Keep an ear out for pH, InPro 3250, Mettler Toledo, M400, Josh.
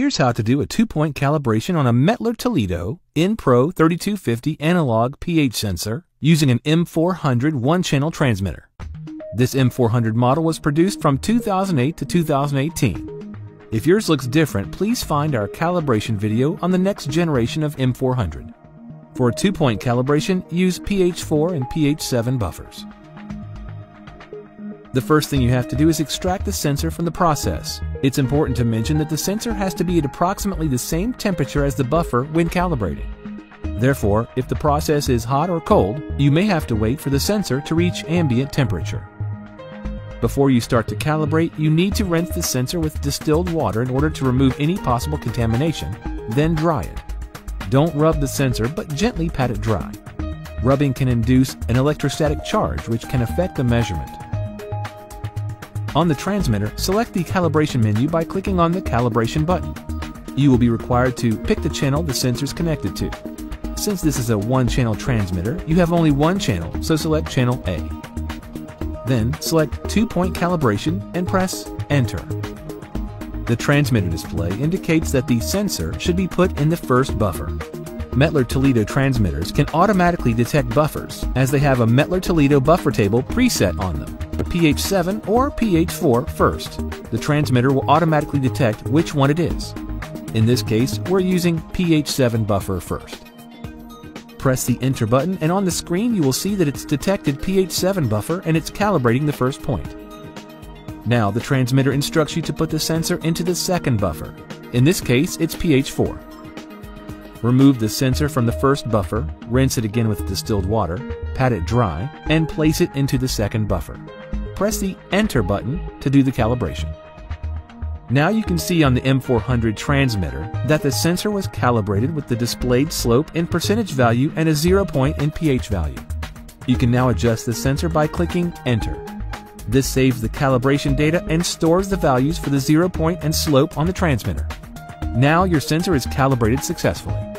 Here's how to do a 2-point calibration on a Mettler Toledo InPro 3250 analog pH sensor using an M400 one-channel transmitter. This M400 model was produced from 2008 to 2018. If yours looks different, please find our calibration video on the next generation of M400. For a 2-point calibration, use pH4 and pH7 buffers. The first thing you have to do is extract the sensor from the process. It's important to mention that the sensor has to be at approximately the same temperature as the buffer when calibrated. Therefore, if the process is hot or cold, you may have to wait for the sensor to reach ambient temperature. Before you start to calibrate, you need to rinse the sensor with distilled water in order to remove any possible contamination, then dry it. Don't rub the sensor, but gently pat it dry. Rubbing can induce an electrostatic charge which can affect the measurement. On the transmitter, select the calibration menu by clicking on the calibration button. You will be required to pick the channel the sensor is connected to. Since this is a one-channel transmitter, you have only one channel, so select channel A. Then select 2-point calibration and press Enter. The transmitter display indicates that the sensor should be put in the first buffer. Mettler Toledo transmitters can automatically detect buffers, as they have a Mettler Toledo buffer table preset on them. pH 7 or pH 4 first. The transmitter will automatically detect which one it is. In this case, we're using pH 7 buffer first. Press the Enter button and on the screen you will see that it's detected pH 7 buffer and it's calibrating the first point. Now the transmitter instructs you to put the sensor into the second buffer. In this case, it's pH 4. Remove the sensor from the first buffer, rinse it again with distilled water, pat it dry, and place it into the second buffer. Press the Enter button to do the calibration. Now you can see on the M400 transmitter that the sensor was calibrated with the displayed slope in percentage value and a 0 point in pH value. You can now adjust the sensor by clicking Enter. This saves the calibration data and stores the values for the 0 point and slope on the transmitter. Now your sensor is calibrated successfully.